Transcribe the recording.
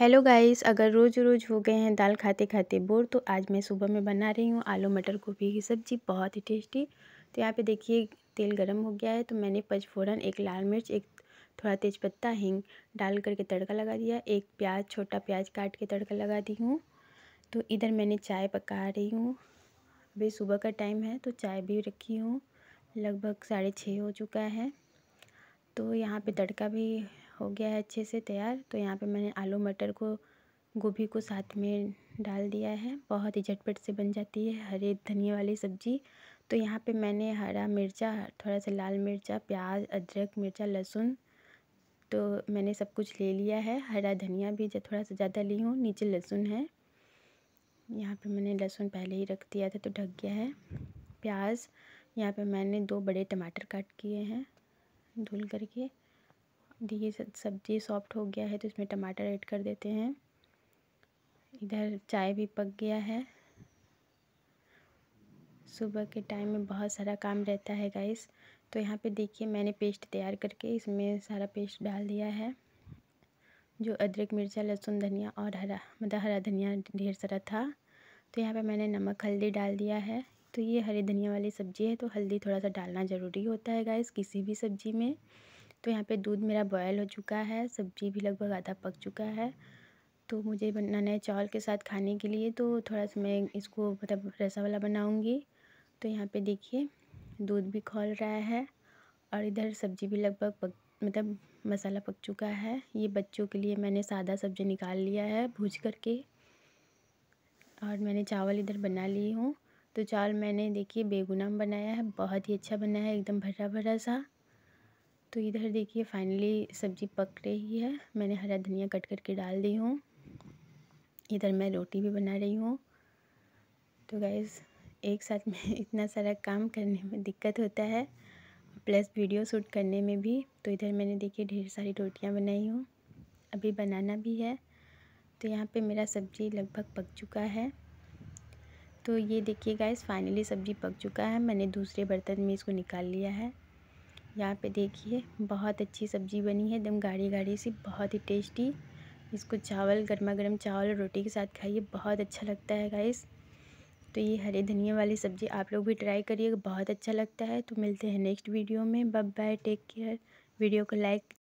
Hello guys, अगर रोज़ रोज़ हो गए हैं दाल खाते खाते बोर, तो आज मैं सुबह में बना रही हूँ आलू मटर गोभी की सब्ज़ी, बहुत ही टेस्टी। तो यहाँ पे देखिए तेल गरम हो गया है, तो मैंने पचफोरन, एक लाल मिर्च, एक थोड़ा तेज़पत्ता, हींग डाल करके तड़का लगा दिया। एक प्याज, छोटा प्याज काट के तड़का लगा दी हूँ। तो इधर मैंने चाय पका रही हूँ, अभी सुबह का टाइम है तो चाय भी रखी हूँ। लगभग 6:30 हो चुका है। तो यहाँ पे तड़का भी हो गया है अच्छे से तैयार। तो यहाँ पे मैंने आलू मटर को, गोभी को साथ में डाल दिया है। बहुत ही झटपट से बन जाती है हरे धनिया वाली सब्ज़ी। तो यहाँ पे मैंने हरा मिर्चा, थोड़ा सा लाल मिर्चा, प्याज, अदरक, मिर्चा, लहसुन, तो मैंने सब कुछ ले लिया है। हरा धनिया भी थोड़ा सा ज़्यादा ली हूँ। नीचे लहसुन है, यहाँ पे मैंने लहसुन पहले ही रख दिया था तो ढक गया है। प्याज, यहाँ पे मैंने 2 बड़े टमाटर काट किए हैं धुल करके। ये सब्ज़ी सॉफ्ट हो गया है तो इसमें टमाटर ऐड कर देते हैं। इधर चाय भी पक गया है। सुबह के टाइम में बहुत सारा काम रहता है गाइस। तो यहाँ पे देखिए मैंने पेस्ट तैयार करके इसमें सारा पेस्ट डाल दिया है, जो अदरक, मिर्चा, लहसुन, धनिया और हरा धनिया ढेर सारा था। तो यहाँ पे मैंने नमक, हल्दी डाल दिया है। तो ये हरे धनिया वाली सब्ज़ी है तो हल्दी थोड़ा सा डालना ज़रूरी होता है गाइस, किसी भी सब्ज़ी में। तो यहाँ पे दूध मेरा बॉयल हो चुका है, सब्ज़ी भी लगभग आधा पक चुका है। तो मुझे बनाना है चावल के साथ खाने के लिए, तो थोड़ा सा मैं इसको मतलब रसा वाला बनाऊँगी। तो यहाँ पे देखिए दूध भी खौल रहा है और इधर सब्ज़ी भी लगभग मतलब मसाला पक चुका है। ये बच्चों के लिए मैंने सादा सब्ज़ी निकाल लिया है भूज करके, और मैंने चावल इधर बना लिए हूँ। तो चावल मैंने देखिए बेगुनाह बनाया है, बहुत ही अच्छा बना है, एकदम भरा भरा सा। तो इधर देखिए फाइनली सब्ज़ी पक रही है। मैंने हरा धनिया कट करके डाल दी हूँ। इधर मैं रोटी भी बना रही हूँ। तो गाइस एक साथ में इतना सारा काम करने में दिक्कत होता है, प्लस वीडियो शूट करने में भी। तो इधर मैंने देखिए ढेर सारी रोटियाँ बनाई हूँ, अभी बनाना भी है। तो यहाँ पे मेरा सब्ज़ी लगभग पक चुका है। तो ये देखिए गाइस फाइनली सब्ज़ी पक चुका है। मैंने दूसरे बर्तन में इसको निकाल लिया है। यहाँ पे देखिए बहुत अच्छी सब्ज़ी बनी है, एकदम गाढ़ी गाढ़ी सी, बहुत ही टेस्टी। इसको चावल, गर्मा गर्म चावल और रोटी के साथ खाइए, बहुत अच्छा लगता है गाइस। तो ये हरे धनिया वाली सब्ज़ी आप लोग भी ट्राई करिएगा, बहुत अच्छा लगता है। तो मिलते हैं नेक्स्ट वीडियो में। Bye bye, take care. Video को लाइक